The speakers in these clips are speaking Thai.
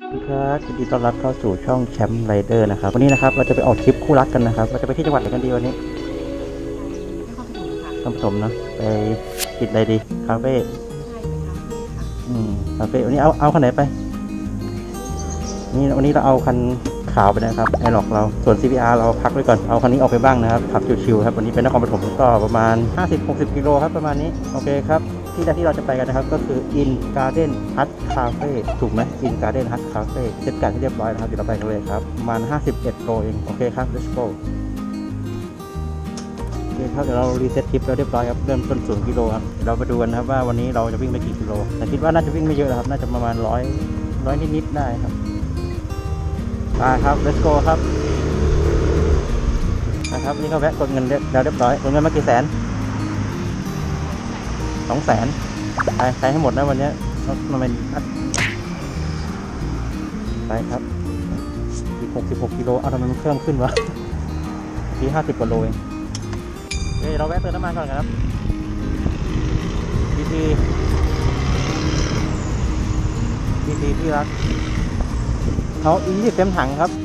ครับยินดีต้อนรับเข้าสู่ช่องแชมป์ไรเดอร์นะครับวันนี้นะครับเราจะไปออกทริปคู่รักกันนะครับเราจะไปที่จังหวัดไหนกันดีวันนี้นครปฐมนะไปติดอะไรดีคาเฟ่คาเฟ่วันนี้เอาคันไหนไปนี่วันนี้เราเอาคันขาวไปนะครับไอหลอกเราส่วน CBR เราพักไว้ก่อนเอาคันนี้ออกไปบ้างนะครับขับชิวๆครับวันนี้เป็นนครปฐมก็ประมาณ 50-60 กิโลครับประมาณนี้โอเคครับที่แรกที่เราจะไปกันนะครับก็คือ In Garden Hut Cafe ถูกไหม In Garden Hut Cafe เสร็จการที่เรียบร้อยนะครับเดี๋ยวเราไปกันเลยครับประมาณ51โลเองโอเคครับ let's go โอเคครับเดี๋ยวเรารีเซ็ตทริปแล้วเรียบร้อยครับเริ่มต้น0กิโลครับเดี๋ยวเราไปดูกันนะครับว่าวันนี้เราจะวิ่งไปกี่กิโลแต่คิดว่าน่าจะวิ่งไม่เยอะครับน่าจะประมาณ100นิดๆได้ครับมาครับ let's go ครับนะครับนี่ก็แวะกดเงินแล้วเรียบร้อยกดเงินมากี่แสน200,000ใช้ให้หมดนะวันนี้มันเป็นไปครับ16กิโลเอาทำไมมันเพิ่มขึ้นวะที่50กว่าโลเองเฮ้ยเราแวะเติมน้ำมันก่อนครับดีที่รักเขาอินดี้เต็มถังครับเ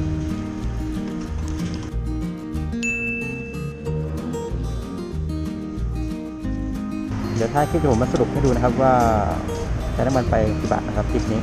ดี๋ยวถ้าคลิปผมมาสรุปให้ดูนะครับว่าใช้น้ำมันไปกี่บาทนะครับคลิปนี้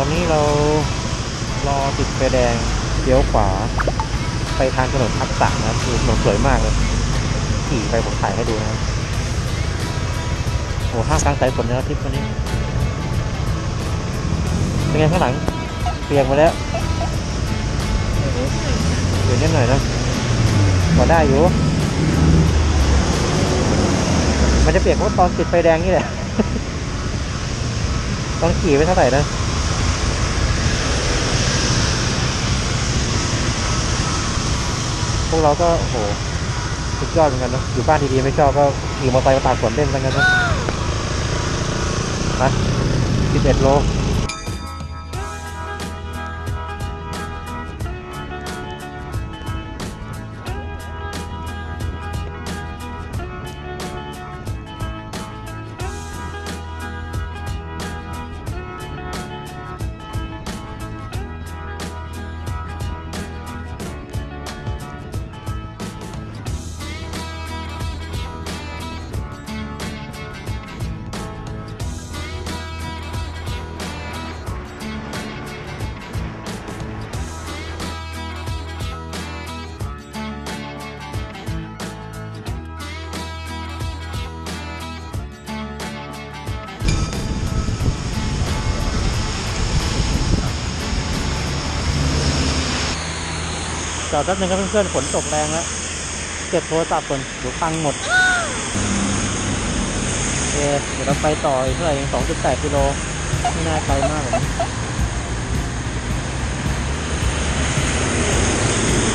ตอนนี้เรารอติดไฟแดงเลี้ยวขวาไปทางถนนอักษะนะครับคือถนนสวยมากเลยขี่ไปผมถ่ายให้ดูนะครับโอ้ห้างกลางสายฝนแล้วทริปวันนี้เป็นไงข้างหลังเปียกมาแล้วเดี๋ยวนิดหน่อยนะพอได้อยู่มันจะเปียกเพราะตอนติดไฟแดงนี่แหละตอนขี่ไปเท่าไหร่นะพวกเราก็โหสุดยอดเหมือนกันนะอยู่บ้านดีๆไม่ชอบก็ขี่มอเตอร์ไซค์มาตากฝนเล่นกันนะมา11โลจอดแป๊บนึงครับเพื่อนๆฝนตกแรงแล้วเก็บโทรศัพท์ก่อนเดี๋ยวพังหมดโอเคเดี๋ยวเราไปต่ออีกเท่าไหร่ยัง 2.8 กิโลไม่น่าไกลมากเลย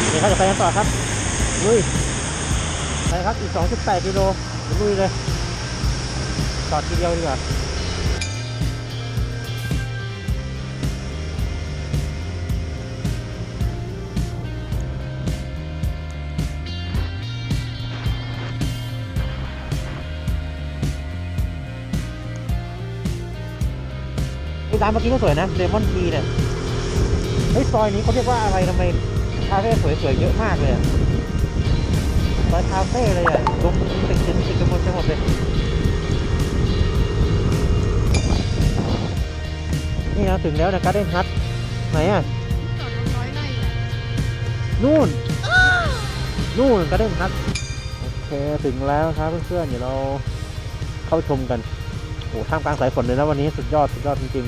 เดี๋ยวเราจะไปกันต่อครับลุยไปครับอีก 2.8 กิโลลุยเลยจอดทีเดียวดีกว่า ร้านเมื่อกี้ก็สวยนะเลมอนทีเนี่ยเฮ้ยซอยนี้เขาเรียกว่าอะไรทำไมคาเฟ่สวยๆเยอะมากเลยซอยคาเฟ่เลยอ่ะลงติดกันติดกันหมดทั้งหมดเลยนี่เราถึงแล้วนะGarden Hutไหนอ่ะนู่นGarden Hutโอเคถึงแล้วครับเพื่อนๆเดี๋ยวเราเข้าชมกันโอ้ท่ามกลางสายฝนเลยนะวันนี้สุดยอดจริง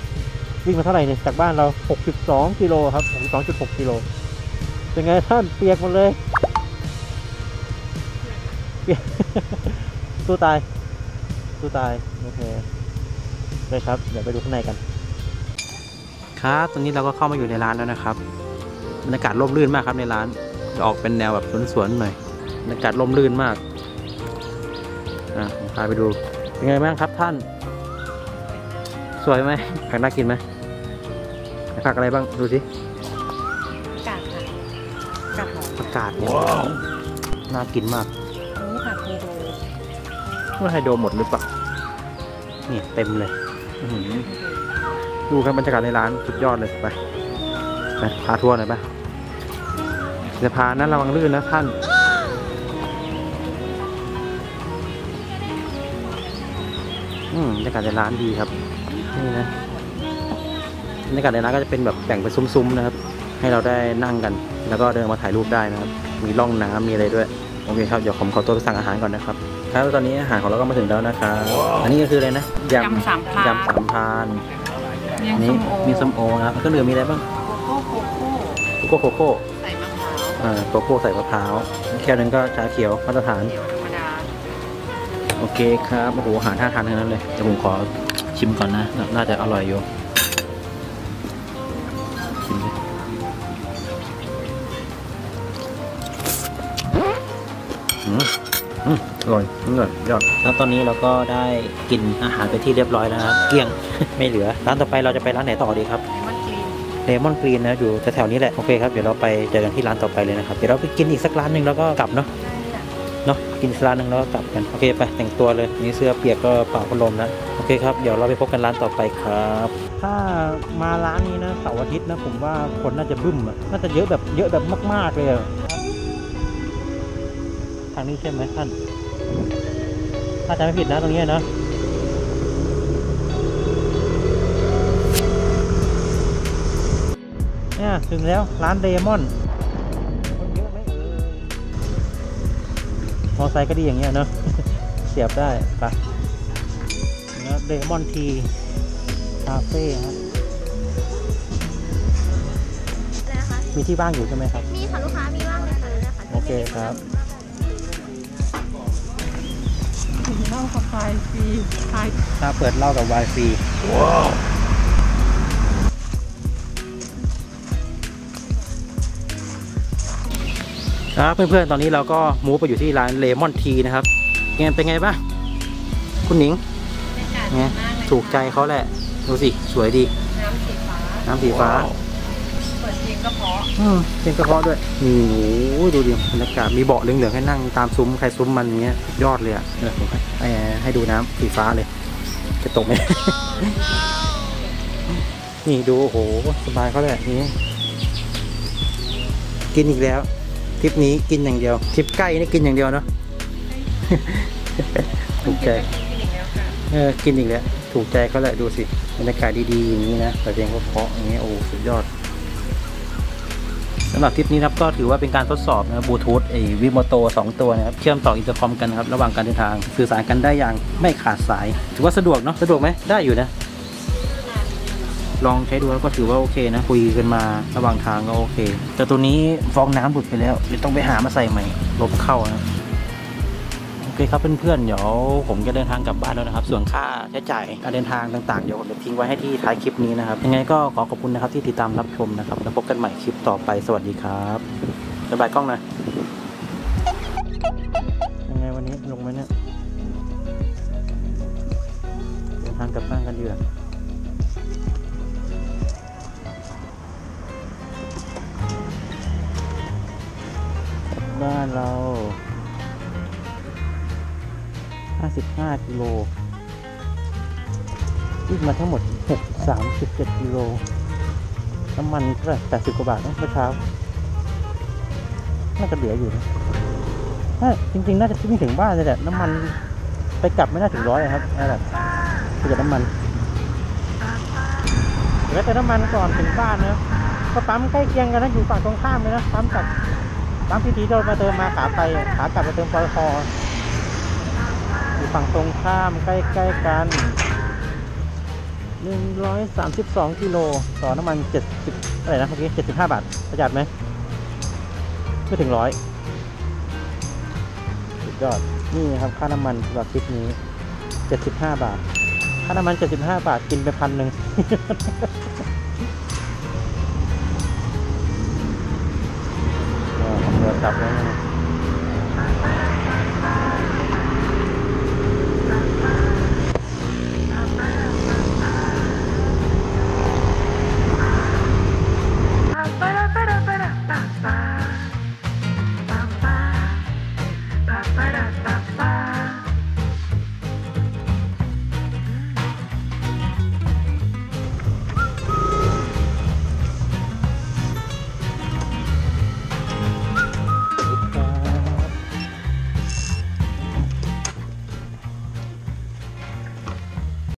ๆวิ่งมาเท่าไหร่เนี่ยจากบ้านเรา62กิโลครับ 62.6 กิโลเป็นไงท่านเปียกหมดเลยเปียกสู้ตายโอเคเลยครับเดี๋ยวไปดูข้างในกันครับตอนนี้เราก็เข้ามาอยู่ในร้านแล้วนะครับบรรยากาศร่มรื่นมากครับในร้านจะออกเป็นแนวแบบสวนๆหน่อยบรรยากาศร่มรื่นมากพาไปดูเป็นไงบ้างครับท่านสวยไหมผักน่ากินไหมผักอะไรบ้างดูสิกาดค่ะกาดหอมผักกาดเนี่ยน่ากินมากนี่ผักไฮโดว่าไฮโดหมดหรือเปล่านี่เต็มเลยดูครับบรรยากาศในร้านสุดยอดเลยไปพาทัวร์หน่อยไปจะพานั้นระวังลื่นนะท่านบรรยากาศในร้านดีครับนี่นะบรรยากาศในร้านก็จะเป็นแบบแบ่งเป็นซุ้มๆนะครับให้เราได้นั่งกันแล้วก็เดินมาถ่ายรูปได้นะครับมีร่องน้ำมีอะไรด้วยโอเคครับเดี๋ยวผมขอตัวไปสั่งอาหารก่อนนะครับครับตอนนี้อาหารของเราก็มาถึงแล้วนะครับอันนี้ก็คืออะไรนะยำสามพานอันนี้มีส้มโอนะครับเครื่องดื่มมีอะไรบ้างโกโก้ใส่มะพร้าวโกโก้ใส่มะพร้าวแค่นั้นก็ชาเขียวมาตรฐานโอเคครับโอ้โหอาหารท่าทานทั้งนั้นเลยเดี๋ยวผมขอชิมก่อนนะน่าจะอร่อยอยู่ชิมเลยอร่อยยอดแล้วตอนนี้เราก็ได้กินอาหารไปที่เรียบร้อยแล้วครับเกลี้ยงไม่เหลือร้านต่อไปเราจะไปร้านไหนต่อดีครับเลมอนกรีนนะอยู่แถวๆนี้แหละโอเคครับเดี๋ยวเราไปเจอกันที่ร้านต่อไปเลยนะครับเดี๋ยวเราไปกินอีกสักร้านหนึ่งแล้วก็กลับเนาะกินร้านหนึ่งแล้วก็กลับกันโอเคไปแต่งตัวเลยมีเสื้อเปียกก็เป่าพัดลมนะโอเคครับเดี๋ยวเราไปพบกันร้านต่อไปครับถ้ามาร้านนี้นะเสาร์อาทิตย์นะผมว่าคนน่าจะบึ้มน่าจะเยอะแบบมากๆเลยทางนี้ใช่ไหมท่านถ้าจะไม่ผิดนะตรงนี้นะเนี่ยถึงแล้วร้านเลมอนคนเยอะไหมมอไซค์ก็ดีอย่างเงี้ยเนาะเสียบได้ปะนะเลมอนทีคาเฟ่ฮะมีที่บ้างอยู่ใช่ไหมครับมีค่ะลูกค้ามีบ้างเลยค่ะโอเคครับเหล้ากับไวน์ฟรีถ้าเปิดเหล้ากับไวน์ฟรีครับเพื่อนๆตอนนี้เราก็มูฟไปอยู่ที่ร้านเลมอนทีนะครับเป็นไงบ้างคุณหนิงถูกใจเขาแหละดูสิสวยดีน้ำสีฟ้าเปิดเพลงกระเพาะเพลงกระเพาะด้วยโอ้โหดูดิบรรยากาศมีเบาะเหลืองๆให้นั่งตามซุ้มใครซุ้มมันเงี้ยยอดเลยอ่ะให้ดูน้ำสีฟ้าเลยจะตกไหมนี่ดูโอ้โหสบายเขาเลยนี่กินอีกแล้วทริปนี้กินอย่างเดียวทริปใกล้นี่กินอย่างเดียวเนาะถูกใจกินอีกแล้วถูกใจเขาเลยดูสิบรรยากาศดีๆอย่างนี้นะแต่เพลงเพราะๆอย่างนี้โอ้สุดยอดสำหรับทริปนี้ครับก็ถือว่าเป็นการทดสอบนะครับบลูทูธวิโมโต2ตัวนะครับเชื่อมต่ออินเตอร์คอมกันครับระหว่างการเดินทางสื่อสารกันได้อย่างไม่ขาดสายถือว่าสะดวกไหมได้อยู่นะลองใช้ดูแล้วก็ถือว่าโอเคนะคุยกันมาระหว่างทางก็โอเคแต่ตัวนี้ฟองน้ำหลุดไปแล้วเดี๋ยวต้องไปหามาใส่ใหม่ลบเข้านะโอเคครับเพื่อนๆเดี๋ยวผมจะเดินทางกลับบ้านแล้วนะครับส่วนค่าใช้จ่ายการเดินทางต่างๆเดี๋ยวผมจะทิ้งไว้ให้ที่ท้ายคลิปนี้นะครับยังไงก็ขอขอบคุณนะครับที่ติดตามรับชมนะครับแล้วพบกันใหม่คลิปต่อไปสวัสดีครับบ๊ายบายกล้องนะยังไงวันนี้ลงไหมเนี่ยเดินทางกลับบ้านกันดีกว่าบ้านเรา55 กิโล วิ่งมาทั้งหมด37กิโลน้ำมันก็80กว่าบาทนะเมื่อเช้าน่าจะเหลืออยู่นะจริงๆน่าจะไม่ถึงบ้านเลยแหละน้ำมันไปกลับไม่น่าถึง100เลยครับนั่นแหละประหยัดน้ำมันเดี๋ยวเติมน้ำมันก่อนถึงบ้านนะก็ปั๊มใกล้เคียงกันนะอยู่ฝั่งตรงข้ามเลยนะปั๊มจากปั๊มที่ที่เรามาเติมมาขาไปขากลับมาเติมปตท.อยู่ฝั่งตรงข้ามใกล้ๆกัน132กิโลต่อน้ำมัน70อะไรนะเมื่อกี้75บาทประหยัดไหมไม่ถึง100สุดยอดนี่ครับค่าน้ำมันสำหรับคลิปนี้75บาทค่าน้ำมัน75บาทกินไป1,000